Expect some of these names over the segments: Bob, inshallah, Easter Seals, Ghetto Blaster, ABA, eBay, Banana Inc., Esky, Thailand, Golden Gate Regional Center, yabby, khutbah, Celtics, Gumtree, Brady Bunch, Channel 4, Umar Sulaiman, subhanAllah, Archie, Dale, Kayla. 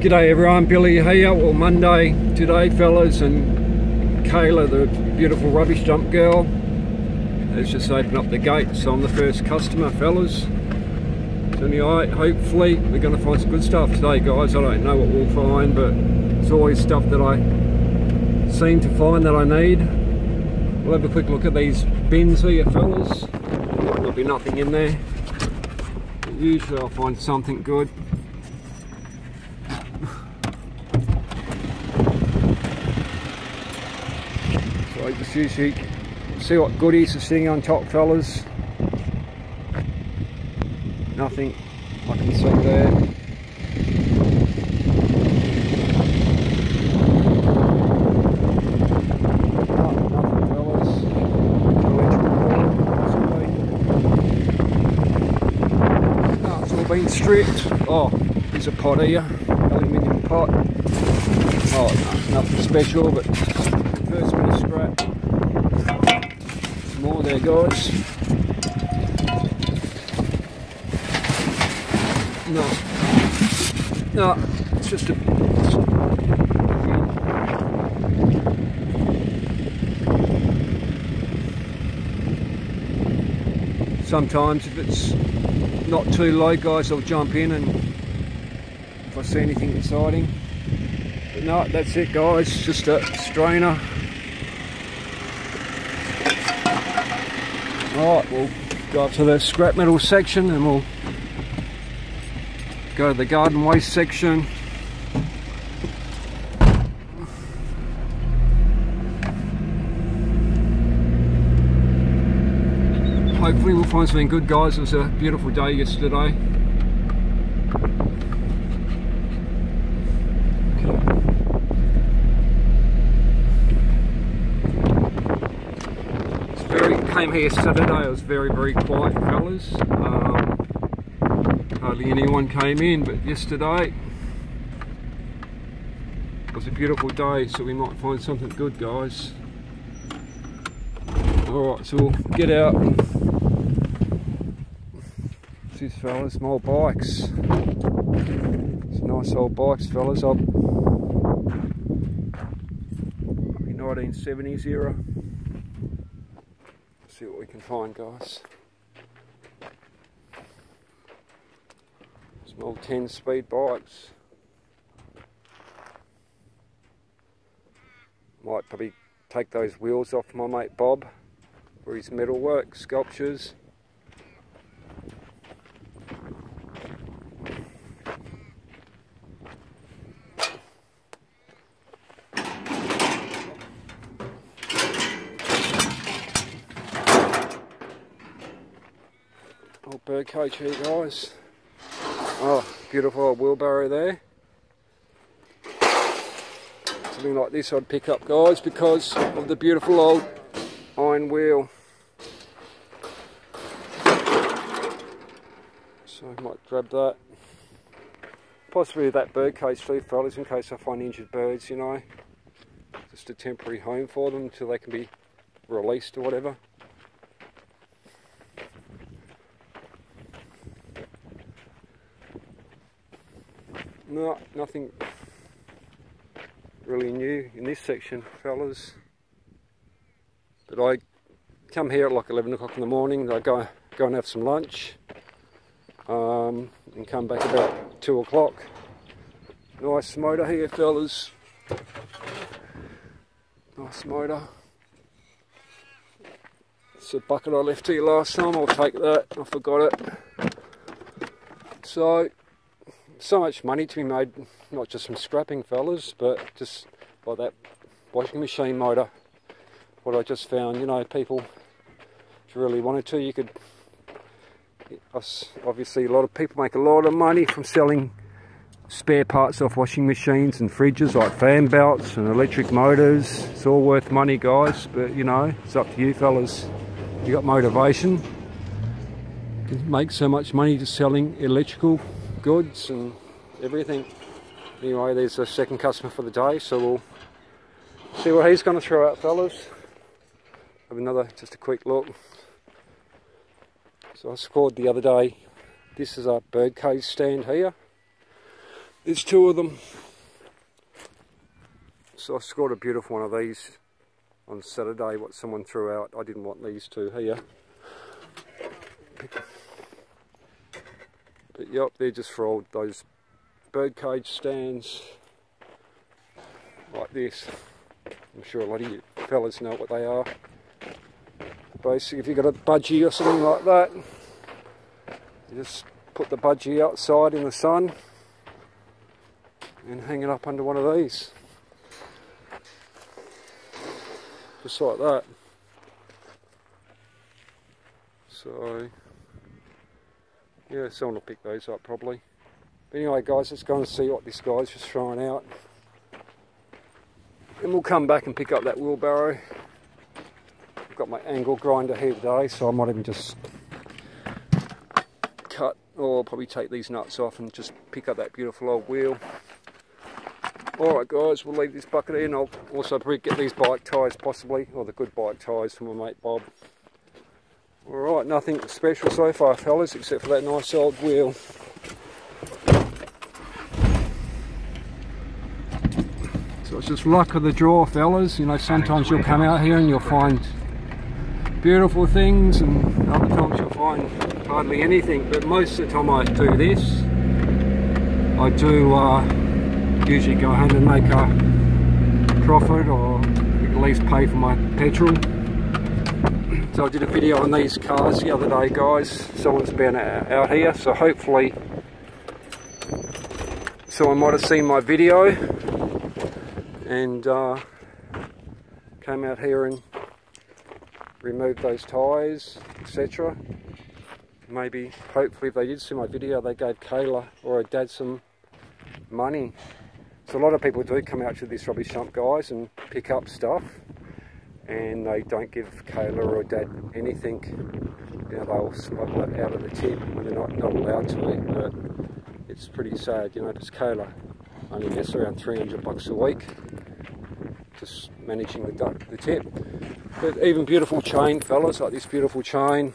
G'day everyone, Billy here, well Monday today fellas, and Kayla, the beautiful rubbish dump girl, has just opened up the gate, so I'm the first customer fellas. So anyway, hopefully we're going to find some good stuff today guys. I don't know what we'll find, but it's always stuff that I seem to find that I need. We'll have a quick look at these bins here fellas, there'll be nothing in there, but usually I'll find something good. Just usually see what goodies are sitting on top fellas. Nothing I can see there. Nothing fellas. No, it's all been stripped. Oh, there's a pot here. Aluminium pot. Oh no, nothing special, but first bit of scrap. More there guys. No, it's just a sometimes if it's not too low guys I'll jump in and if I see anything exciting. But no, that's it guys, just a strainer. Alright, we'll go up to the scrap metal section and we'll go to the garden waste section. Hopefully we'll find something good guys, it was a beautiful day yesterday. Came here Saturday, it was very quiet fellas, hardly anyone came in, but yesterday it was a beautiful day, so we might find something good guys. Alright, so we'll get out and see fellas, some old bikes, some nice old bikes fellas, up in 1970s era. See what we can find guys. Some old 10-speed bikes. Might probably take those wheels off my mate Bob for his metalwork sculptures. Bird cage here guys. Oh, beautiful old wheelbarrow there. Something like this I'd pick up guys because of the beautiful old iron wheel. So I might grab that. Possibly that bird cage too fellas, in case I find injured birds, you know. Just a temporary home for them until they can be released or whatever. No, nothing really new in this section, fellas. But I come here at like 11 o'clock in the morning, and I go and have some lunch, and come back about 2 o'clock. Nice motor here, fellas. Nice motor. It's a bucket I left here last time, I'll take that, I forgot it. So much money to be made, not just from scrapping fellas, but just by that washing machine motor, what I just found, you know, people, if you really wanted to, you could, obviously a lot of people make a lot of money from selling spare parts off washing machines and fridges, like fan belts and electric motors. It's all worth money guys, but you know, it's up to you fellas. If you got motivation, you can make so much money just selling electrical goods and everything. Anyway, there's a second customer for the day, so we'll see what he's going to throw out fellas. Have another, just a quick look. So I scored the other day, this is our birdcage stand here. There's two of them. So I scored a beautiful one of these on Saturday, what someone threw out. I didn't want these two here. But yep, they're just for all those birdcage stands like this. I'm sure a lot of you fellas know what they are. Basically, if you've got a budgie or something like that, you just put the budgie outside in the sun and hang it up under one of these. Just like that. So, yeah, someone will pick those up probably. But anyway, guys, let's go and see what this guy's just throwing out. And we'll come back and pick up that wheelbarrow. I've got my angle grinder here today, so I might even just cut, or probably take these nuts off and just pick up that beautiful old wheel. Alright guys, we'll leave this bucket in. I'll also probably get these bike tyres possibly, or the good bike tyres from my mate Bob. Alright, nothing special so far fellas, except for that nice old wheel. So it's just luck of the draw fellas, you know, sometimes you'll come out here and you'll find beautiful things, and other times you'll find hardly anything, but most of the time I do this. I do usually go home and make a profit, or at least pay for my petrol. So I did a video on these cars the other day guys, someone's been out here, so hopefully someone might have seen my video and came out here and removed those tyres, etc. Maybe, hopefully if they did see my video, they gave Kayla or her dad some money. So a lot of people do come out to this rubbish dump guys and pick up stuff, and they don't give Kayla or Dad anything. You know, they'll smuggle it out of the tip when they're not allowed to eat, but it's pretty sad, you know, because Kayla only gets around $300 a week just managing the tip. But even beautiful chain fellas, like this beautiful chain,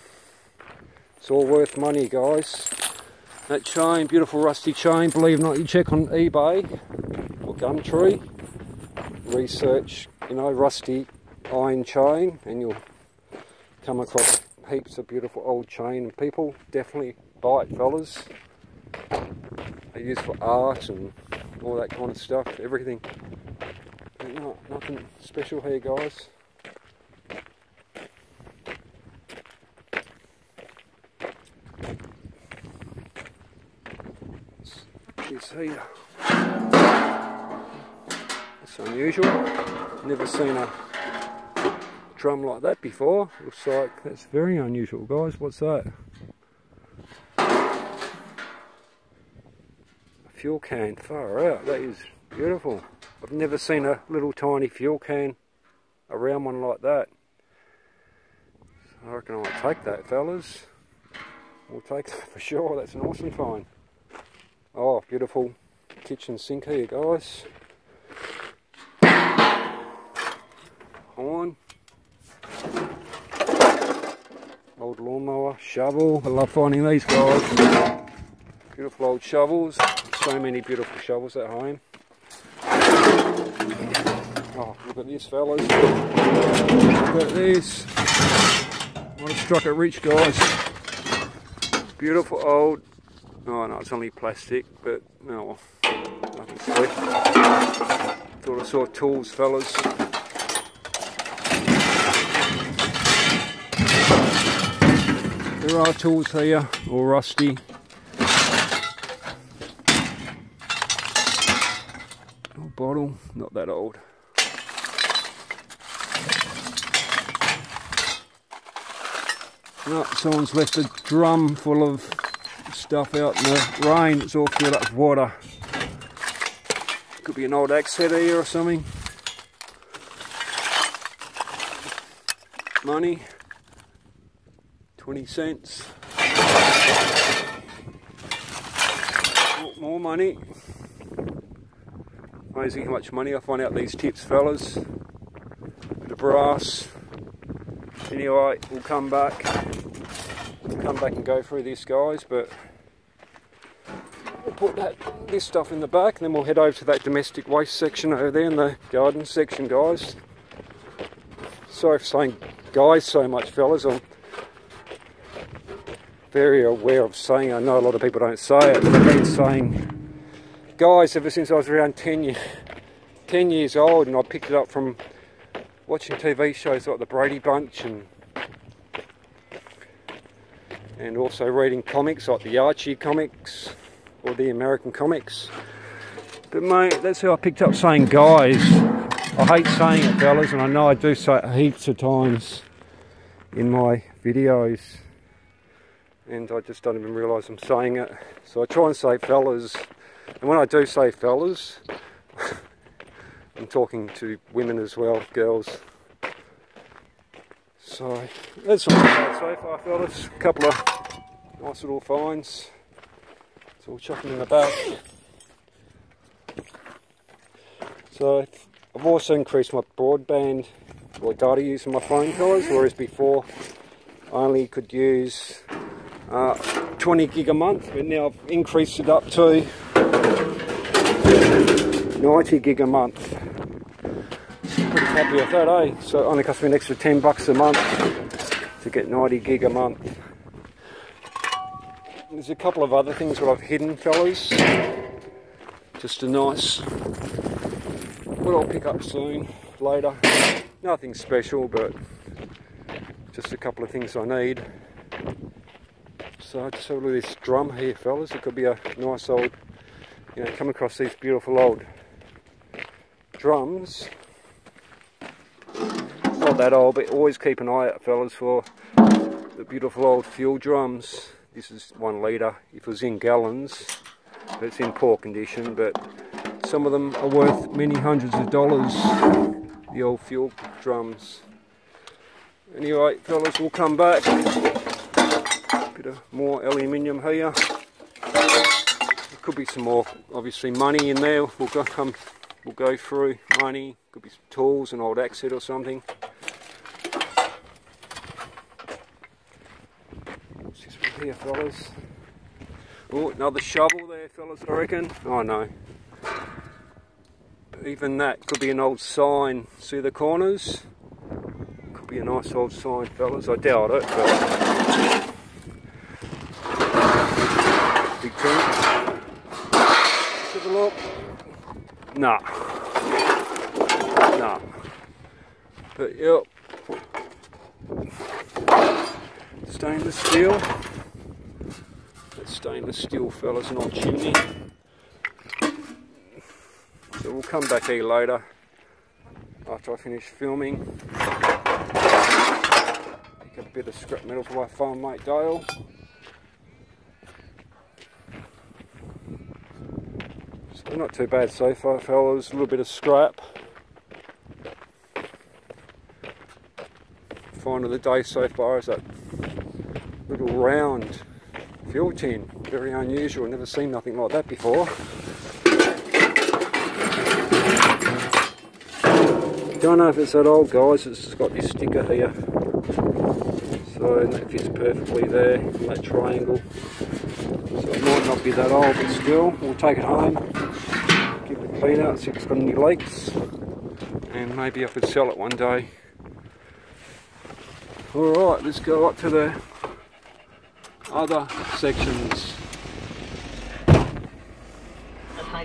it's all worth money guys. That chain, beautiful rusty chain, believe it or not, you check on eBay or Gumtree, research, you know, rusty iron chain, and you'll come across heaps of beautiful old chain, and people definitely buy it fellas. They use for art and all that kind of stuff, everything. No, nothing special here guys. Here. It's unusual. Never seen a drum like that before. Looks like that's very unusual, guys. What's that? A fuel can. Far out. That is beautiful. I've never seen a little tiny fuel can, a round one like that. So I reckon I might take that, fellas. We'll take that for sure. That's an awesome find. Oh, beautiful kitchen sink here, guys. Horn. Old lawnmower, shovel. I love finding these, guys. Beautiful old shovels. So many beautiful shovels at home. Oh, look at this, fellas. Look at this. Might have struck it rich, guys. Beautiful old... Oh no, it's only plastic, but no, nothing sweet. Thought I saw tools, fellas. There are tools here, all rusty. Old bottle, not that old. No, someone's left a drum full of stuff out in the rain, it's all filled up with water. Could be an old axe head here or something. Money, 20 cents. More money. Amazing how much money I find out these tips, fellas. Bit of brass. Anyway, we'll come back. We'll come back and go through this, guys, but put this stuff in the back, and then we'll head over to that domestic waste section over there in the garden section, guys. Sorry for saying guys so much, fellas. I'm very aware of saying, I know a lot of people don't say it, but I've been saying guys ever since I was around 10 years old, and I picked it up from watching TV shows like the Brady Bunch and also reading comics like the Archie comics or the American comics. But mate, that's how I picked up saying guys. I hate saying it, fellas, and I know I do say it heaps of times in my videos, and I just don't even realise I'm saying it. So I try and say fellas, and when I do say fellas, I'm talking to women as well, girls. So that's all I've got so far, fellas. A couple of nice little finds. It's all chucking in the back. So I've also increased my broadband or data use on my phone, guys, whereas before I only could use 20 gig a month, but now I've increased it up to 90 gig a month. Pretty happy with that, eh? So it only cost me an extra $10 a month to get 90 gig a month. There's a couple of other things that I've hidden, fellas. Just a nice, what I'll pick up soon, later. Nothing special, but just a couple of things I need. So I just have a look at this drum here, fellas. It could be a nice old, you know, come across these beautiful old drums. Not that old, but always keep an eye out, fellas, for the beautiful old fuel drums. This is 1 litre. If it was in gallons, but it's in poor condition, but some of them are worth many hundreds of dollars, the old fuel drums. Anyway, fellas, we'll come back. Bit of more aluminium here. There could be some more, obviously, money in there. We'll go through money, could be some tools, an old axe head or something. What's this one here, fellas? Oh, another shovel there, fellas, I reckon. Oh no. Even that could be an old sign. See the corners? Could be a nice old sign, fellas. I doubt it, but big thing. Let's have a look. Nah. Nah. But yep. Stainless steel. That's stainless steel, fellas, not chimney. So we'll come back here later after I finish filming. Take a bit of scrap metal for my farm mate Dale. They're not too bad so far, fellas. A little bit of scrap. Find of the day so far is that little round fuel tin. Very unusual. Never seen nothing like that before. Don't know if it's that old, guys. It's just got this sticker here. So that fits perfectly there in that triangle. So it might not be that old, but still, we'll take it home. Clean out, see if it's got any leaks, and maybe I could sell it one day. Alright, let's go up to the other sections.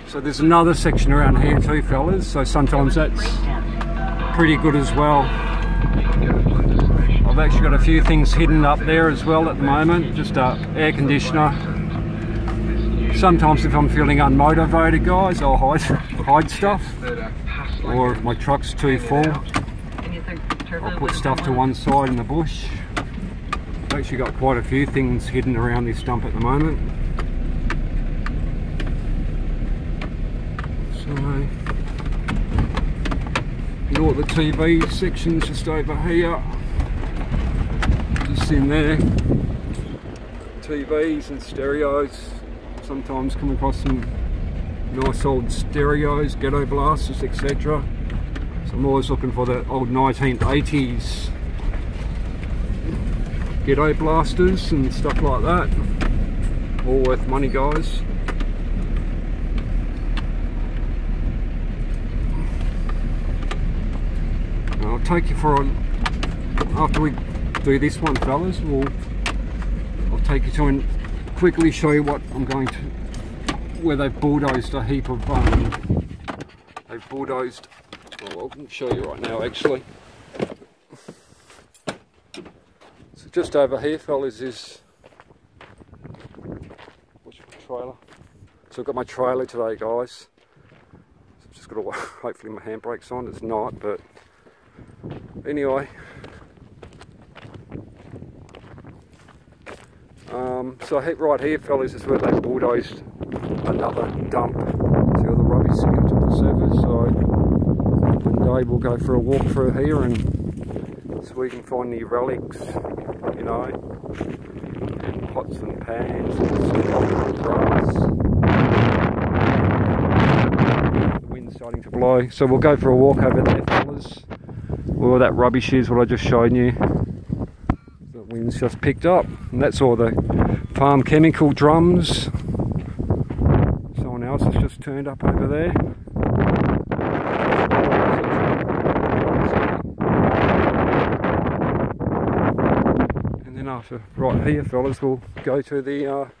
So there's another section around here too, fellas, so sometimes that's pretty good as well. I've actually got a few things hidden up there as well at the moment, just an air conditioner. Sometimes if I'm feeling unmotivated, guys, I'll hide stuff, or if my truck's too full, I'll put stuff to one side in the bush. I've actually got quite a few things hidden around this dump at the moment. So, you know what, the TV section's just over here, just in there, TVs and stereos. Sometimes come across some nice old stereos, Ghetto Blasters, etc. So I'm always looking for the old 1980s Ghetto Blasters and stuff like that. All worth money, guys. take you for after we do this one, fellas. I'll take you to and quickly show you what I'm going to, where they've bulldozed a heap of, they've bulldozed, well, I can show you right now actually. So just over here, fellas, is, what's your trailer? So I've got my trailer today, guys. So I've just got to, hopefully my handbrake's on, it's not, but anyway. So right here, fellas, is where they bulldozed another dump. See all the rubbish skimmed to the surface. So one day we'll go for a walk through here and so we can find the relics, you know, and pots and pans and grass. The wind's starting to blow, so we'll go for a walk over there, fellas. Where all that rubbish is, what I just showed you. The wind's just picked up, and that's all the farm chemical drums. Someone else has just turned up over there. And then after right here, fellas, we'll go to the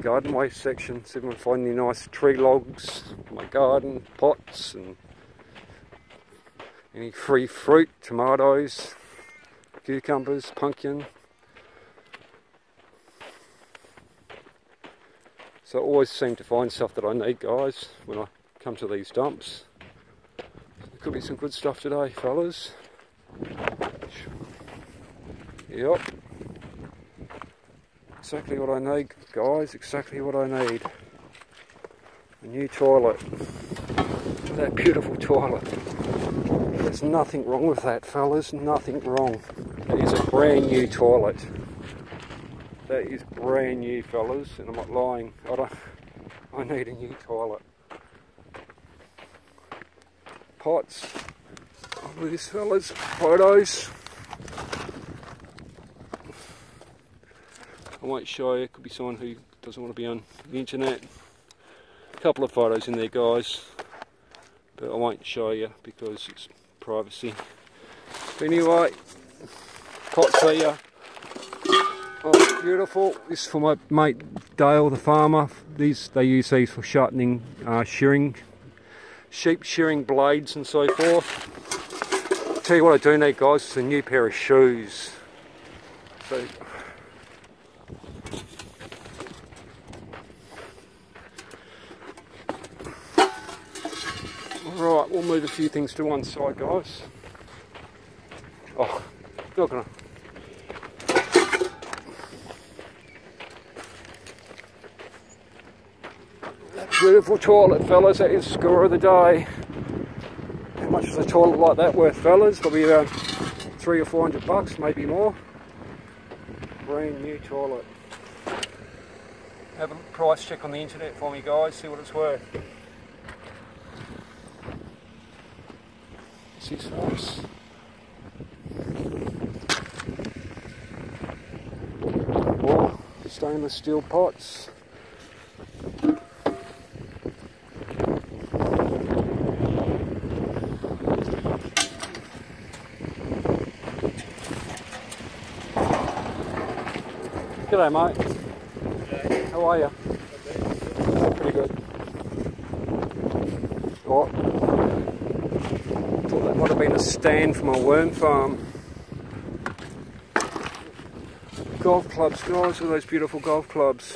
garden waste section, see if we can find any nice tree logs for my garden, pots, and any free fruit, tomatoes, cucumbers, pumpkin. So I always seem to find stuff that I need, guys, when I come to these dumps. There could be some good stuff today, fellas. Yep. Exactly what I need, guys, exactly what I need. A new toilet. That beautiful toilet. There's nothing wrong with that, fellas, nothing wrong. That is a brand new toilet. That is brand new, fellas, and I'm not lying. I need a new toilet. Pots. Look at this, fellas. Photos. I won't show you. It could be someone who doesn't want to be on the internet. A couple of photos in there, guys, but I won't show you because it's privacy. But anyway, pots here. Oh, beautiful. This is for my mate Dale, the farmer. These, they use these for sharpening, shearing, sheep shearing blades and so forth. I'll tell you what I do need, guys, it's a new pair of shoes. So, alright, we'll move a few things to one side, guys. Oh, not gonna. Beautiful toilet, fellas, that is score of the day. How much is a toilet like that worth, fellas? Probably around $300 or $400, maybe more. Brand new toilet. Have a price check on the internet for me, guys, see what it's worth. This is nice. More stainless steel pots. G'day, mate. G'day. How are you? Okay. Pretty good. Right. Thought that might have been a stand for my worm farm. Golf clubs, guys, all those beautiful golf clubs.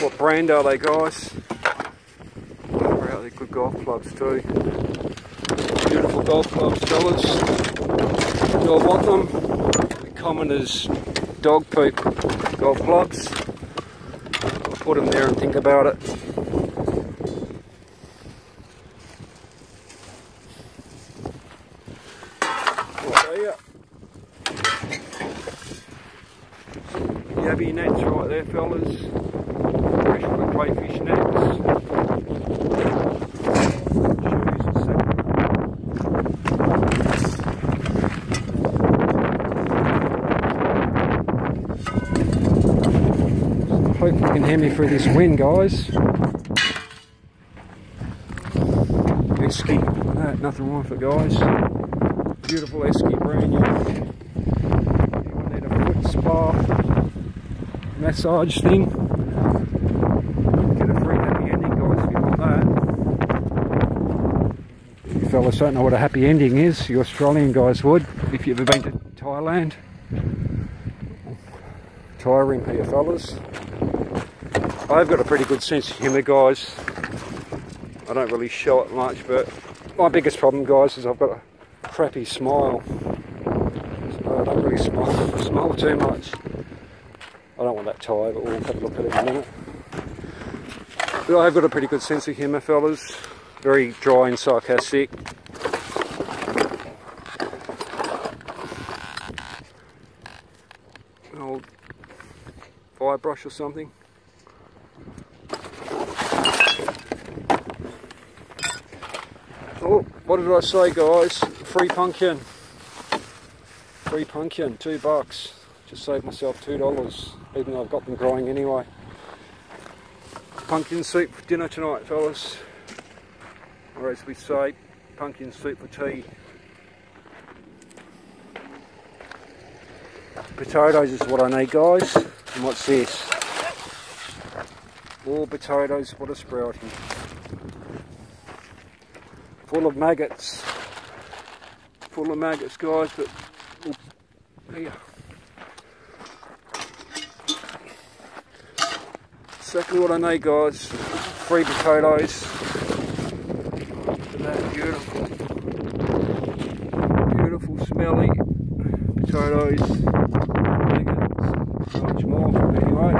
What brand are they, guys? Wow, they're good golf clubs too. Beautiful golf clubs, fellas. Do I want them? Common as dog poop golf clubs. I'll put them there and think about it. Yabby nets right there, fellas. Freshwater crayfish nets. You can hear me through this wind, guys. Whiskey. that, nothing wrong with it, guys. Beautiful Esky Brown. Anyone need a foot spa massage thing? Get a free happy ending, guys, if you want that. If you fellas don't know what a happy ending is, you Australian guys would, if you've ever been to Thailand. Tiring here, fellas. I've got a pretty good sense of humour, guys. I don't really show it much, but my biggest problem, guys, is I've got a crappy smile. So I don't really smile too much. I don't want that tie, but we'll have a look at it in a minute. But I've got a pretty good sense of humour, fellas. Very dry and sarcastic. An old fire brush or something. Oh, what did I say, guys? Free pumpkin. Free pumpkin, $2. Just saved myself $2, even though I've got them growing anyway. Pumpkin soup for dinner tonight, fellas. Or as we say, pumpkin soup for tea. Potatoes is what I need, guys. And what's this? All potatoes, what a sprouting. Full of maggots, guys, but here. Exactly what I need, guys. Free potatoes. Look at that, beautiful. Beautiful, smelly potatoes. Maggots. Much more, anyway.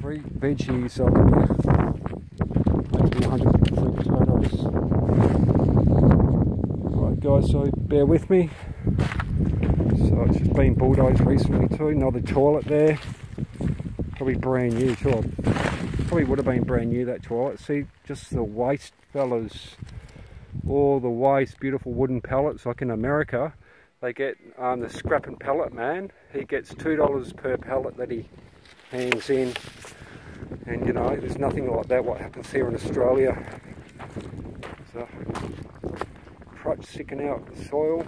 Free veggies up there. 100 potatoes. Right, guys, so bear with me. So it's just been bulldozed recently too. Another toilet there. Probably brand new toilet. Probably would have been brand new, that toilet. See, just the waste, fellas. All the waste, beautiful wooden pallets. Like in America, they get the scrap and pallet man. He gets $2 per pallet that he hands in. And you know, there's nothing like that what happens here in Australia. So, crutch sticking out the soil.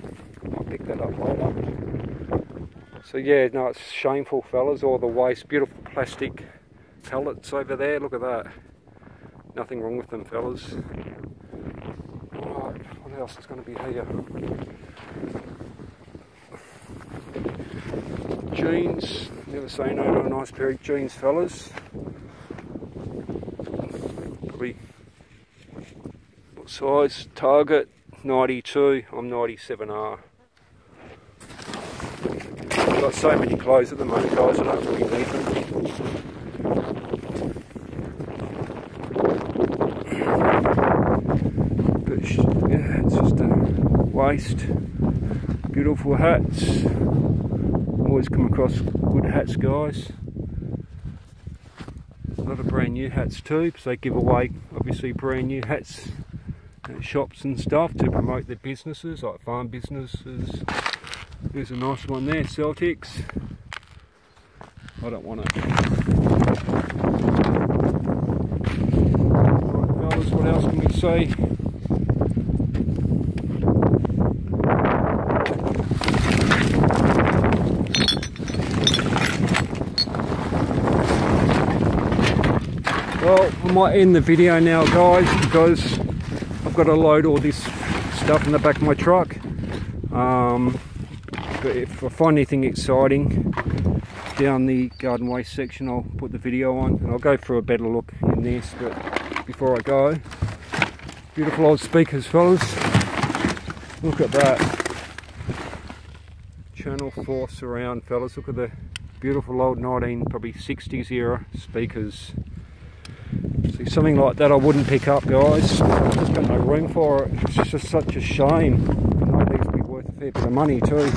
I'll pick that up later. So yeah, no, it's shameful, fellas, all the waste. Beautiful plastic pellets over there, look at that. Nothing wrong with them, fellas. Alright, what else is going to be here? Jeans. Never say no to a nice pair of jeans, fellas. What size? Target 92. I'm 97R. I've got so many clothes at the moment, guys, I don't really need them. But yeah, it's just a waste. Beautiful hats. Always come across good hats, guys. A lot of brand new hats too, because they give away obviously brand new hats at shops and stuff to promote their businesses, like farm businesses. There's a nice one there, Celtics. I don't want it. Right, fellas, what else can we see? Well, I might end the video now, guys, because I've got to load all this stuff in the back of my truck. But if I find anything exciting down the garden waste section, I'll put the video on and I'll go for a better look in this. But before I go, beautiful old speakers, fellas. Look at that. Channel 4 surround, fellas. Look at the beautiful old 1960s era speakers. See, something like that I wouldn't pick up, guys. I've just got no room for it. It's just such a shame. It might even be worth a fair bit of money too.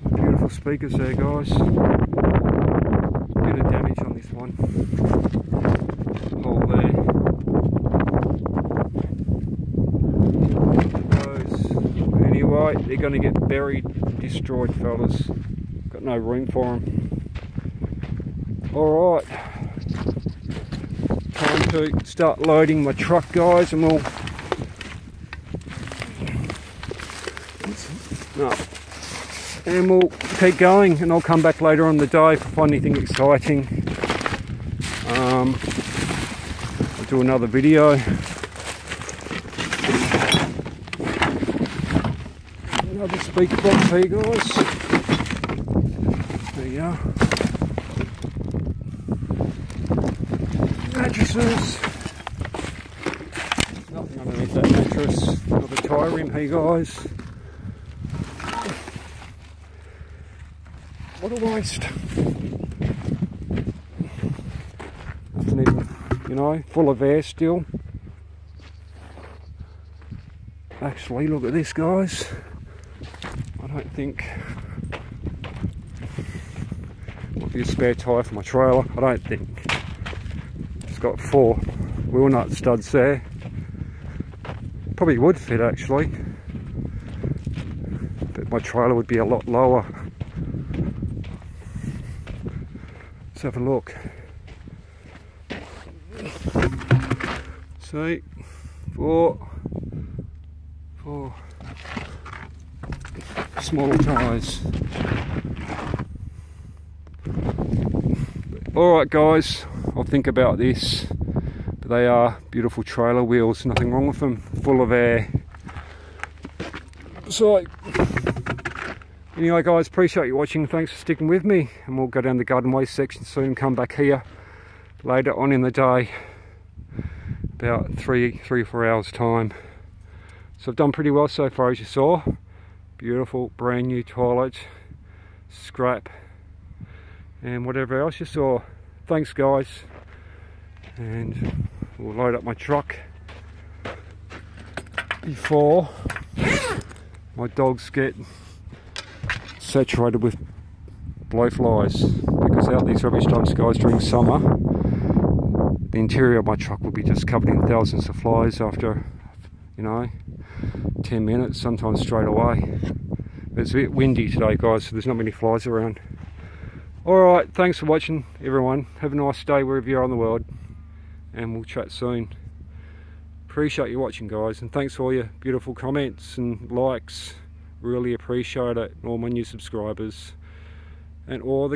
Some beautiful speakers there, guys. A bit of damage on this one. Hole there. tight, they're going to get buried, destroyed, fellas. Got no room for them. Alright, time to start loading my truck, guys, and we'll... No. And we'll keep going, and I'll come back later on in the day if I find anything exciting. I'll do another video. Another speaker box here, guys. There you are. Mattresses. Nothing underneath that mattress. Another tie rim here, guys. What a waste. Nothing even, you know, full of air still. Actually, look at this, guys. I don't think... Might be a spare tyre for my trailer. I don't think. It's got 4 wheel nut studs there. Probably would fit, actually. But my trailer would be a lot lower. Let's have a look. See, 4 small tyres. Alright guys, I'll think about this, but they are beautiful trailer wheels, nothing wrong with them, full of air. So anyway guys, appreciate you watching, thanks for sticking with me, and we'll go down the garden waste section soon and come back here later on in the day, about 3 or 4 hours time. So I've done pretty well so far, as you saw. Beautiful brand new toilet, scrap, and whatever else you saw. Thanks guys, and we'll load up my truck before my dogs get saturated with blowflies, because out these rubbish dumps, guys, during summer, the interior of my truck will be just covered in thousands of flies after, you know, 10 minutes, sometimes straight away. But it's a bit windy today, guys, so there's not many flies around. Alright, thanks for watching, everyone. Have a nice day wherever you are in the world, and we'll chat soon. Appreciate you watching, guys, and thanks for all your beautiful comments and likes. Really appreciate it, all my new subscribers and all the